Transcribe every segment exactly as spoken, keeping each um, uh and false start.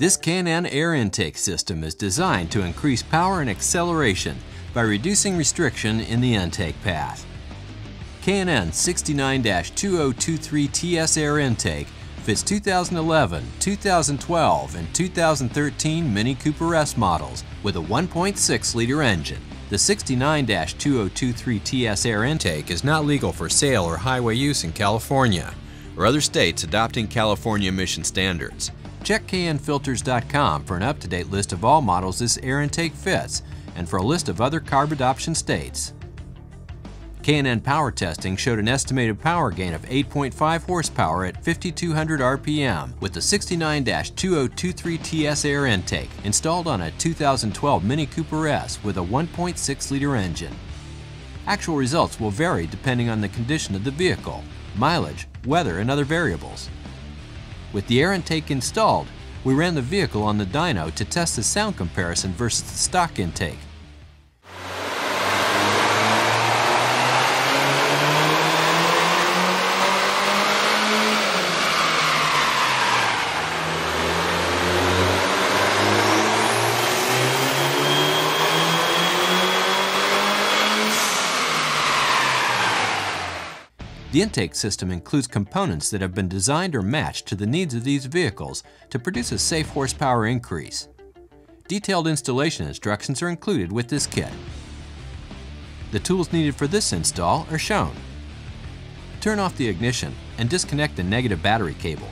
This K and N air intake system is designed to increase power and acceleration by reducing restriction in the intake path. K and N sixty-nine twenty twenty-three T S air intake fits two thousand eleven, two thousand twelve, and two thousand thirteen Mini Cooper S models with a one point six liter engine. The sixty-nine twenty twenty-three T S air intake is not legal for sale or highway use in California or other states adopting California emission standards. Check K N Filters dot com for an up-to-date list of all models this air intake fits and for a list of other carb adoption states. K and N power testing showed an estimated power gain of eight point five horsepower at fifty-two hundred R P M with the sixty-nine twenty twenty-three T S air intake installed on a two thousand twelve Mini Cooper S with a one point six liter engine. Actual results will vary depending on the condition of the vehicle, mileage, weather, and other variables. With the air intake installed, we ran the vehicle on the dyno to test the sound comparison versus the stock intake. The intake system includes components that have been designed or matched to the needs of these vehicles to produce a safe horsepower increase. Detailed installation instructions are included with this kit. The tools needed for this install are shown. Turn off the ignition and disconnect the negative battery cable.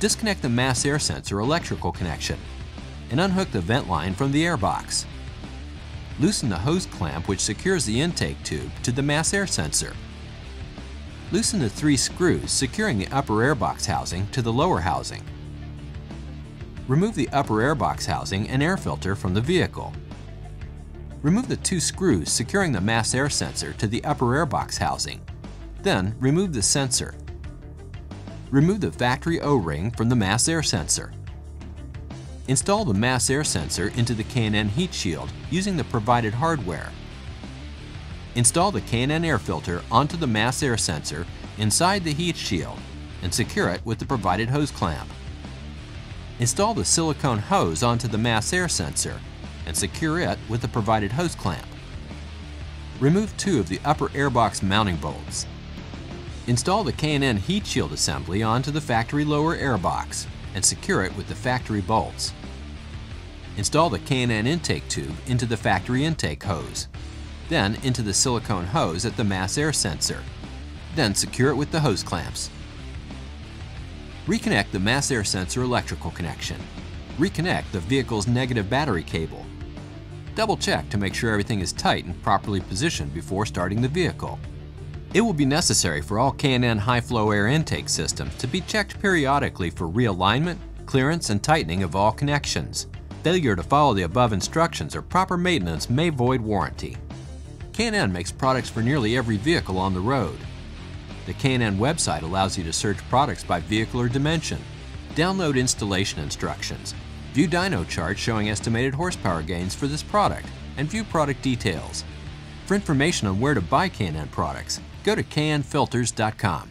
Disconnect the mass air sensor electrical connection and unhook the vent line from the airbox. Loosen the hose clamp which secures the intake tube to the mass air sensor. Loosen the three screws securing the upper airbox housing to the lower housing. Remove the upper airbox housing and air filter from the vehicle. Remove the two screws securing the mass air sensor to the upper airbox housing. Then remove the sensor. Remove the factory O-ring from the mass air sensor. Install the mass air sensor into the K and N heat shield using the provided hardware. Install the K and N air filter onto the mass air sensor inside the heat shield and secure it with the provided hose clamp. Install the silicone hose onto the mass air sensor and secure it with the provided hose clamp. Remove two of the upper airbox mounting bolts. Install the K and N heat shield assembly onto the factory lower airbox and secure it with the factory bolts. Install the K and N intake tube into the factory intake hose, then into the silicone hose at the mass air sensor. Then secure it with the hose clamps. Reconnect the mass air sensor electrical connection. Reconnect the vehicle's negative battery cable. Double check to make sure everything is tight and properly positioned before starting the vehicle. It will be necessary for all K and N high flow air intake systems to be checked periodically for realignment, clearance, and tightening of all connections. Failure to follow the above instructions or proper maintenance may void warranty. K and N makes products for nearly every vehicle on the road. The K and N website allows you to search products by vehicle or dimension, download installation instructions, view dyno charts showing estimated horsepower gains for this product, and view product details. For information on where to buy K and N products, go to K N Filters dot com.